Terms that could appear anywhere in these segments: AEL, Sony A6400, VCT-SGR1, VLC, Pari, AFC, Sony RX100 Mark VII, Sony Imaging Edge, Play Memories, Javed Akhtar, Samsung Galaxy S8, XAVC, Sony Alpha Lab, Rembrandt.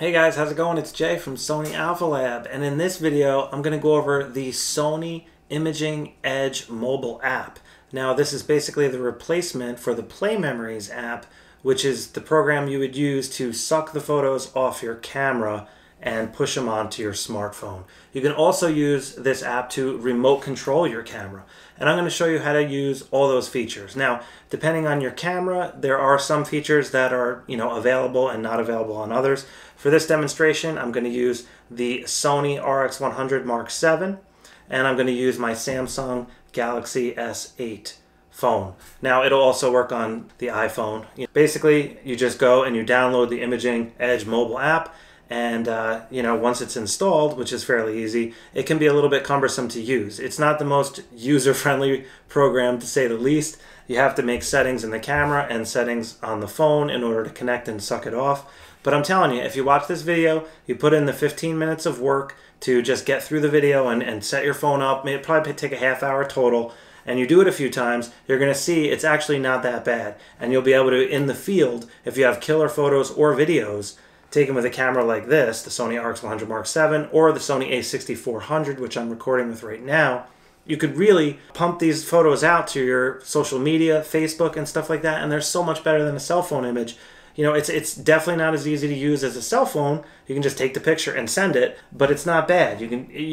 Hey guys, how's it going? It's Jay from Sony Alpha Lab, and in this video I'm going to go over the Sony Imaging Edge mobile app. Now this is basically the replacement for the Play Memories app, which is the program you would use to suck the photos off your camera and push them onto your smartphone. You can also use this app to remote control your camera. And I'm going to show you how to use all those features. Now, depending on your camera, there are some features that are, available and not available on others. For this demonstration, I'm going to use the Sony RX100 Mark VII, and I'm going to use my Samsung Galaxy S8 phone. Now, it'll also work on the iPhone. Basically, you just go and you download the Imaging Edge mobile app, and once it's installed, which is fairly easy, it can be a little bit cumbersome to use. It's not the most user-friendly program, to say the least. You have to make settings in the camera and settings on the phone in order to connect and suck it off. But I'm telling you, if you watch this video, you put in the 15 minutes of work to just get through the video and set your phone up, it'll probably take a half hour total, and you do it a few times, you're going to see it's actually not that bad. And you'll be able to, in the field, if you have killer photos or videos, taken with a camera like this, the Sony RX100 Mark VII or the Sony A6400, which I'm recording with right now, you could really pump these photos out to your social media, Facebook and stuff like that, and they're so much better than a cell phone image. It's definitely not as easy to use as a cell phone. You can just take the picture and send it, but it's not bad.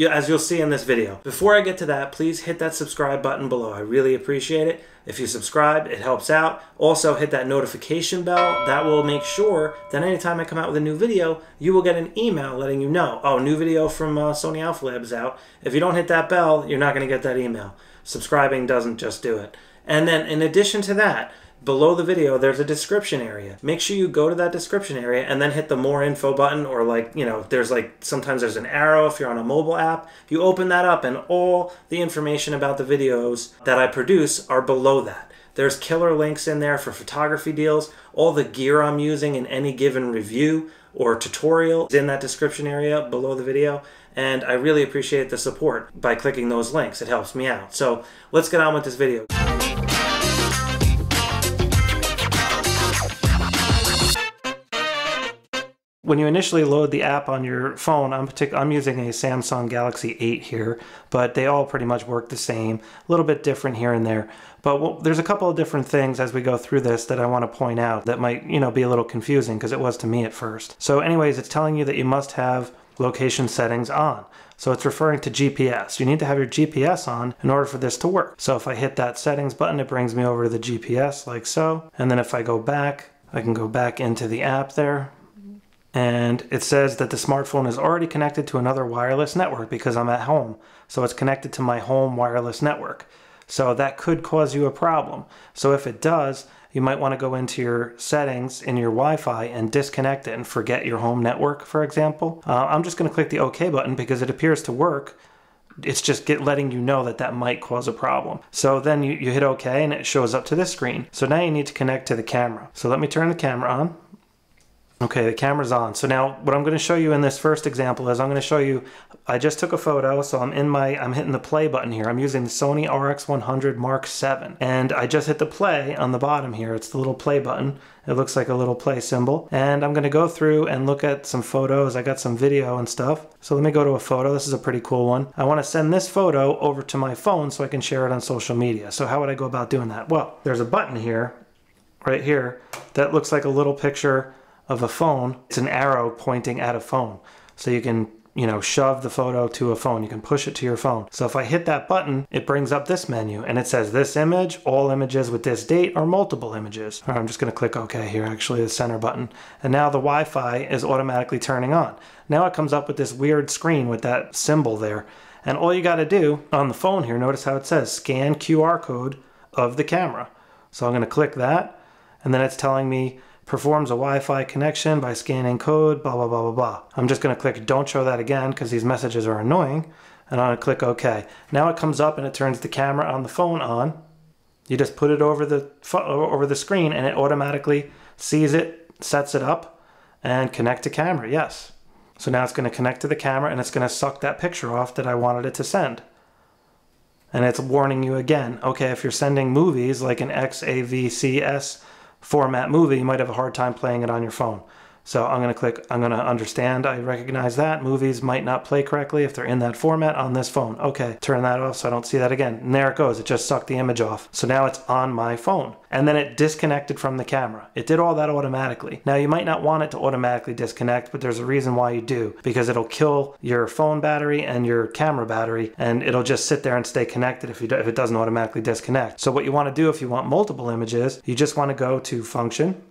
As you'll see in this video. Before I get to that, please hit that subscribe button below. I really appreciate it. If you subscribe, it helps out. Also hit that notification bell. That will make sure that anytime I come out with a new video, you will get an email letting you know, oh, new video from Sony Alpha Lab is out. If you don't hit that bell, you're not going to get that email. Subscribing doesn't just do it. And then in addition to that, below the video, there's a description area. Make sure you go to that description area and then hit the more info button, or sometimes there's an arrow if you're on a mobile app. You open that up and all the information about the videos that I produce are below that. There's killer links in there for photography deals, all the gear I'm using in any given review or tutorial is in that description area below the video. And I really appreciate the support by clicking those links. It helps me out. So let's get on with this video. When you initially load the app on your phone, I'm using a Samsung Galaxy S8 here, but they all pretty much work the same, a little bit different here and there. But there's a couple of different things as we go through this that I want to point out that might, be a little confusing, because it was to me at first. So anyways, it's telling you that you must have location settings on. So it's referring to GPS. You need to have your GPS on in order for this to work. So if I hit that settings button, it brings me over to the GPS like so. And then if I go back, I can go back into the app there. And it says that the smartphone is already connected to another wireless network because I'm at home. So it's connected to my home wireless network. So that could cause you a problem. So if it does, you might want to go into your settings in your Wi-Fi and disconnect it and forget your home network, for example. I'm just going to click the OK button because it appears to work. It's just letting you know that that might cause a problem. So then you hit OK and it shows up to this screen. So now you need to connect to the camera. So let me turn the camera on. Okay, the camera's on. So now what I'm going to show you in this first example is I just took a photo, so I'm hitting the play button here. I'm using the Sony RX100 Mark VII, and I just hit the play on the bottom here. It's the little play button. It looks like a little play symbol. And I'm going to go through and look at some photos. I got some video and stuff. So let me go to a photo. This is a pretty cool one. I want to send this photo over to my phone so I can share it on social media. So how would I go about doing that? Well, there's a button here, right here, that looks like a little picture of a phone. It's an arrow pointing at a phone. So you can, shove the photo to a phone. You can push it to your phone. So if I hit that button, it brings up this menu and it says this image, all images with this date, or multiple images. All right, I'm just going to click OK here, actually the center button. And now the Wi-Fi is automatically turning on. Now it comes up with this weird screen with that symbol there. And all you got to do on the phone here, notice how it says scan QR code of the camera. So I'm going to click that. And then it's telling me performs a Wi-Fi connection by scanning code, blah, blah, blah, blah, blah. I'm just going to click don't show that again because these messages are annoying. And I'm going to click OK. Now it comes up and it turns the camera on the phone on. You just put it over the screen and it automatically sees it, sets it up, and connect to camera, yes. So now it's going to connect to the camera and it's going to suck that picture off that I wanted it to send. And it's warning you again, okay, if you're sending movies like an XAVC format movie, you might have a hard time playing it on your phone. So I'm going to click, I'm going to understand, I recognize that. Movies might not play correctly if they're in that format on this phone. Okay, turn that off so I don't see that again. And there it goes, it just sucked the image off. So now it's on my phone. And then it disconnected from the camera. It did all that automatically. Now you might not want it to automatically disconnect, but there's a reason why you do, because it'll kill your phone battery and your camera battery, and it'll just sit there and stay connected if it doesn't automatically disconnect. So what you want to do if you want multiple images, you just want to go to function,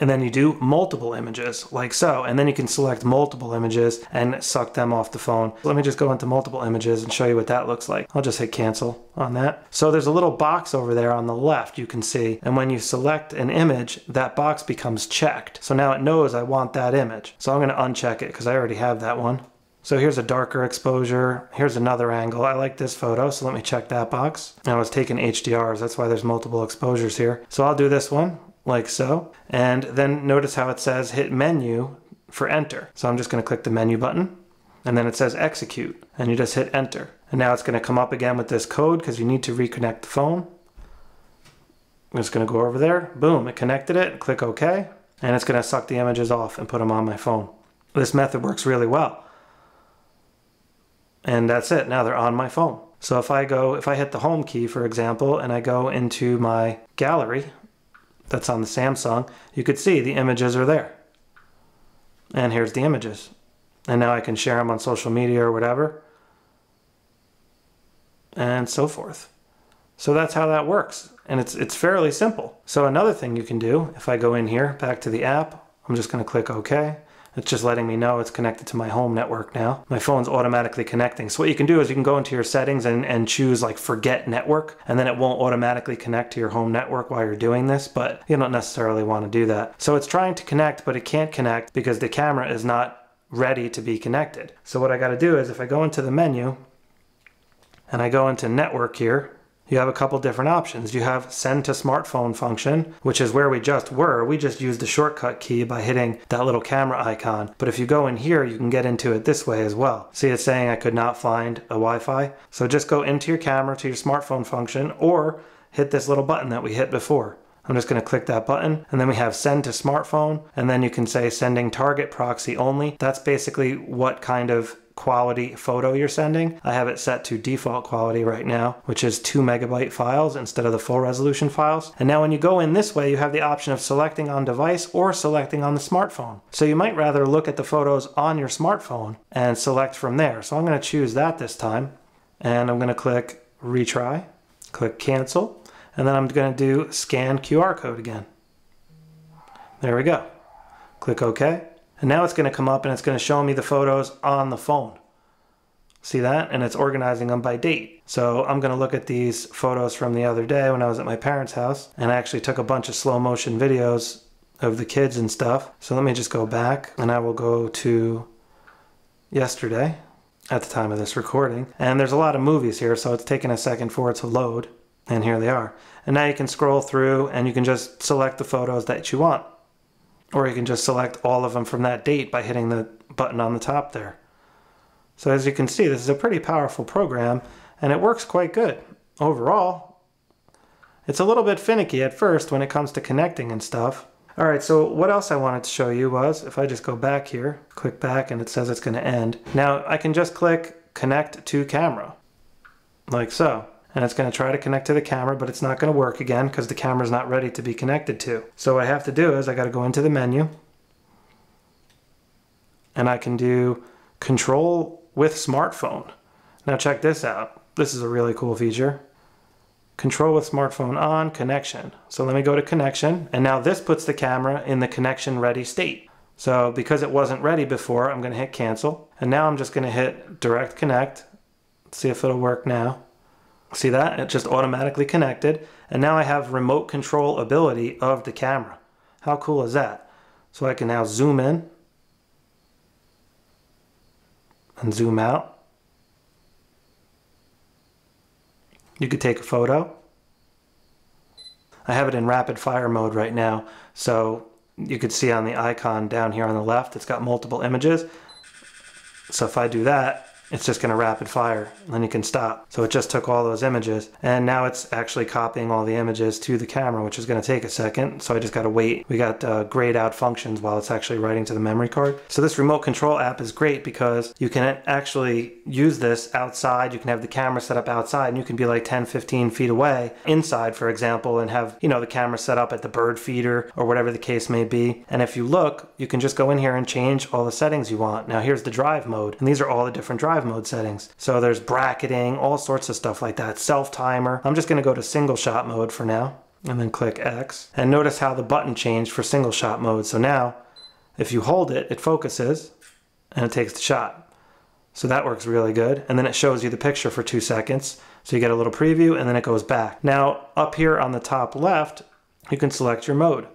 and then you do multiple images, like so, and then you can select multiple images and suck them off the phone. Let me just go into multiple images and show you what that looks like. I'll just hit cancel on that. So there's a little box over there on the left you can see, and when you select an image, that box becomes checked. So now it knows I want that image. So I'm gonna uncheck it because I already have that one. So here's a darker exposure, here's another angle. I like this photo, so let me check that box. And I was taking HDRs, that's why there's multiple exposures here. So I'll do this one, like so, and then notice how it says hit menu for enter. So I'm just going to click the menu button, and then it says execute, and you just hit enter. And now it's going to come up again with this code because you need to reconnect the phone. I'm just going to go over there, boom, it connected it, click OK, and it's going to suck the images off and put them on my phone. This method works really well. And that's it, now they're on my phone. So if I hit the home key, for example, and I go into my gallery, that's on the Samsung, you could see the images are there. And here's the images. And now I can share them on social media or whatever, and so forth. So that's how that works. And it's fairly simple. So another thing you can do, if I go in here, back to the app, I'm just gonna click OK. It's just letting me know it's connected to my home network now. My phone's automatically connecting. So what you can do is you can go into your settings and choose like forget network, and then it won't automatically connect to your home network while you're doing this, but you don't necessarily want to do that. So it's trying to connect, but it can't connect because the camera is not ready to be connected. So what I got to do is if I go into the menu and I go into network here, you have a couple different options. You have send to smartphone function, which is where we just were. We just used the shortcut key by hitting that little camera icon. But if you go in here, you can get into it this way as well. See, it's saying I could not find a Wi-Fi. So just go into your camera to your smartphone function, or hit this little button that we hit before. I'm just gonna click that button, and then we have send to smartphone, and then you can say sending target proxy only. That's basically what kind of quality photo you're sending. I have it set to default quality right now, which is 2 megabyte files instead of the full resolution files. And now when you go in this way, you have the option of selecting on device or selecting on the smartphone. So you might rather look at the photos on your smartphone and select from there. So I'm going to choose that this time, and I'm going to click retry, click cancel, and then I'm going to do scan QR code again. There we go. Click OK. And now it's going to come up and it's going to show me the photos on the phone. See that? And it's organizing them by date. So I'm going to look at these photos from the other day when I was at my parents' house, and I actually took a bunch of slow motion videos of the kids and stuff. So let me just go back, and I will go to yesterday at the time of this recording. And there's a lot of movies here, so it's taking a second for it to load. And here they are. And now you can scroll through and you can just select the photos that you want. Or you can just select all of them from that date by hitting the button on the top there. So as you can see, this is a pretty powerful program, and it works quite good overall. It's a little bit finicky at first when it comes to connecting and stuff. All right, so what else I wanted to show you was, if I just go back here, click back, and it says it's going to end. Now I can just click connect to camera, like so. And it's going to try to connect to the camera, but it's not going to work again because the camera's not ready to be connected to. So what I have to do is I got to go into the menu, and I can do control with smartphone. Now check this out. This is a really cool feature. Control with smartphone on, connection. So let me go to connection, and now this puts the camera in the connection ready state. So because it wasn't ready before, I'm going to hit cancel, and now I'm just going to hit direct connect. Let's see if it'll work now. See that? It just automatically connected, and now I have remote control ability of the camera. How cool is that? So I can now zoom in and zoom out. You could take a photo. I have it in rapid fire mode right now, so you could see on the icon down here on the left, it's got multiple images. So if I do that, it's just gonna rapid fire, and then you can stop. So it just took all those images, and now it's actually copying all the images to the camera, which is gonna take a second, so I just gotta wait. We got grayed out functions while it's actually writing to the memory card. So this remote control app is great because you can actually use this outside. You can have the camera set up outside, and you can be like 10, 15 feet away inside, for example, and have, you know, the camera set up at the bird feeder or whatever the case may be. And if you look, you can just go in here and change all the settings you want. Now here's the drive mode, and these are all the different drive mode settings. So there's bracketing, all sorts of stuff like that, self-timer. I'm just gonna go to single shot mode for now, and then click X. And notice how the button changed for single shot mode. So now, if you hold it, it focuses, and it takes the shot. So that works really good. And then it shows you the picture for 2 seconds. So you get a little preview, and then it goes back. Now, up here on the top left, you can select your mode.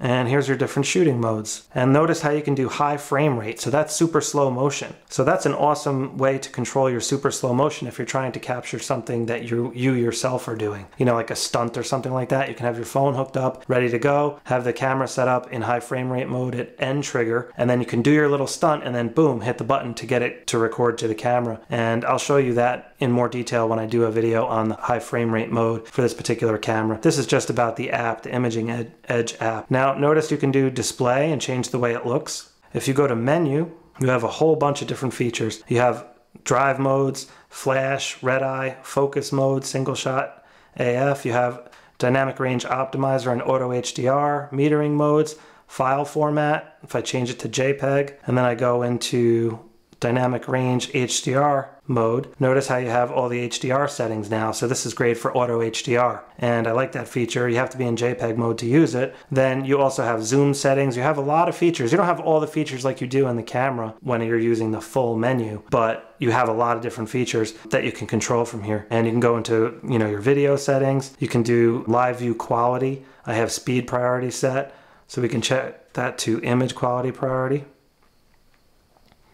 And here's your different shooting modes. And notice how you can do high frame rate. So that's super slow motion. So that's an awesome way to control your super slow motion if you're trying to capture something that you yourself are doing. You know, like a stunt or something like that. You can have your phone hooked up, ready to go, have the camera set up in high frame rate mode at end trigger, and then you can do your little stunt and then boom, hit the button to get it to record to the camera. And I'll show you that in more detail when I do a video on the high frame rate mode for this particular camera. This is just about the app, the Imaging Edge app. Now, notice you can do display and change the way it looks. If you go to menu, you have a whole bunch of different features. You have drive modes, flash, red eye, focus mode, single shot, AF. You have dynamic range optimizer and auto HDR, metering modes, file format. If I change it to JPEG, and then I go into dynamic range HDR mode, notice how you have all the HDR settings now. So this is great for auto HDR, and I like that feature. You have to be in JPEG mode to use it. Then you also have zoom settings. You have a lot of features. You don't have all the features like you do in the camera when you're using the full menu, but you have a lot of different features that you can control from here. And you can go into, you know, your video settings. You can do live view quality. I have speed priority set, so we can check that to image quality priority.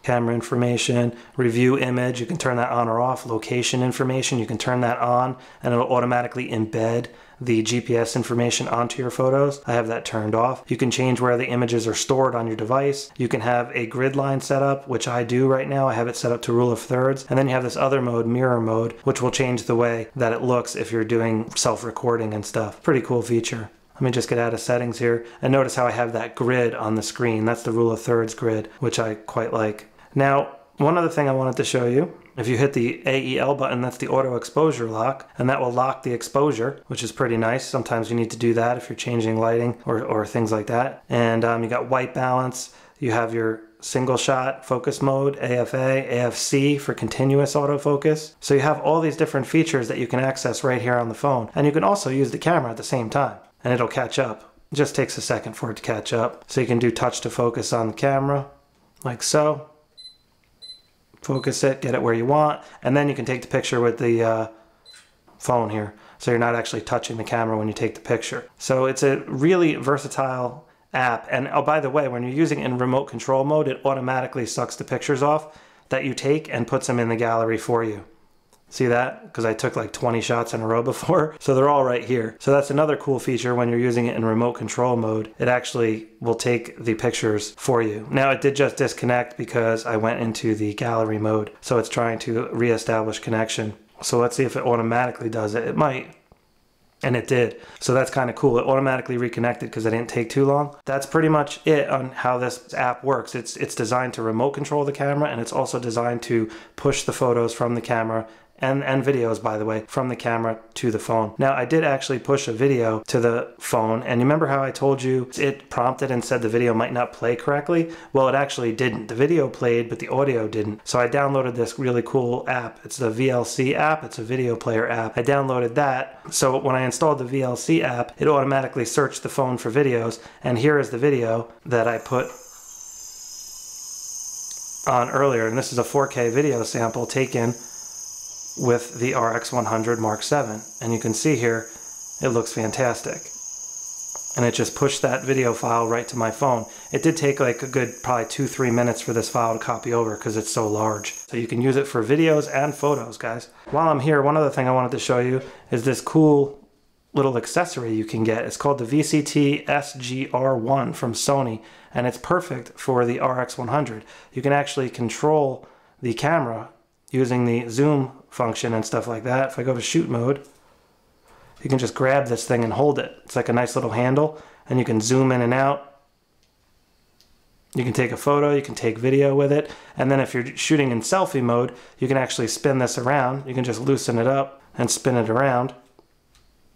Camera information, review image, you can turn that on or off. Location information, you can turn that on, and it'll automatically embed the GPS information onto your photos. I have that turned off. You can change where the images are stored on your device. You can have a grid line set up, which I do right now. I have it set up to rule of thirds. And then you have this other mode, mirror mode, which will change the way that it looks if you're doing self-recording and stuff. Pretty cool feature. Let me just get out of settings here, and notice how I have that grid on the screen. That's the rule of thirds grid, which I quite like. Now, one other thing I wanted to show you, if you hit the AEL button, that's the auto exposure lock, and that will lock the exposure, which is pretty nice. Sometimes you need to do that if you're changing lighting or things like that. And you got white balance, you have your single shot, focus mode, AFA, AFC for continuous autofocus. So you have all these different features that you can access right here on the phone, and you can also use the camera at the same time, and it'll catch up. It just takes a second for it to catch up. So you can do touch to focus on the camera, like so. Focus it, get it where you want, and then you can take the picture with the phone here. So you're not actually touching the camera when you take the picture. So it's a really versatile app. And oh, by the way, when you're using it in remote control mode, it automatically sucks the pictures off that you take and puts them in the gallery for you. See that? Because I took like 20 shots in a row before. So they're all right here. So that's another cool feature when you're using it in remote control mode. It actually will take the pictures for you. Now it did just disconnect because I went into the gallery mode. So it's trying to reestablish connection. So let's see if it automatically does it. It might. And it did. So that's kind of cool. It automatically reconnected because it didn't take too long. That's pretty much it on how this app works. It's designed to remote control the camera, and it's also designed to push the photos from the camera and videos, by the way, from the camera to the phone. Now, I did actually push a video to the phone, and you remember how I told you it prompted and said the video might not play correctly? Well, it actually didn't. The video played, but the audio didn't. So I downloaded this really cool app. It's the VLC app. It's a video player app. I downloaded that. So when I installed the VLC app, it automatically searched the phone for videos, and here is the video that I put on earlier, and this is a 4K video sample taken with the RX100 Mark VII. And you can see here, it looks fantastic. And it just pushed that video file right to my phone. It did take like a good probably 2-3 minutes for this file to copy over because it's so large. So you can use it for videos and photos, guys. While I'm here, one other thing I wanted to show you is this cool little accessory you can get. It's called the VCT-SGR1 from Sony, and it's perfect for the RX100. You can actually control the camera using the zoom function and stuff like that. If I go to shoot mode, you can just grab this thing and hold it. It's like a nice little handle, and you can zoom in and out. You can take a photo, you can take video with it, and then if you're shooting in selfie mode, you can actually spin this around. You can just loosen it up and spin it around,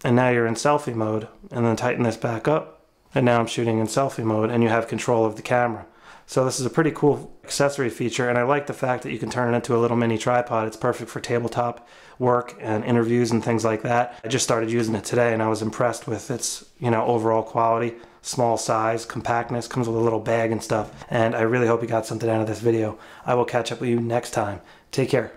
and now you're in selfie mode, and then tighten this back up, and now I'm shooting in selfie mode, and you have control of the camera. So this is a pretty cool accessory feature, and I like the fact that you can turn it into a little mini tripod. It's perfect for tabletop work and interviews and things like that. I just started using it today, and I was impressed with its, you know, overall quality, small size, compactness, comes with a little bag and stuff. And I really hope you got something out of this video. I will catch up with you next time. Take care.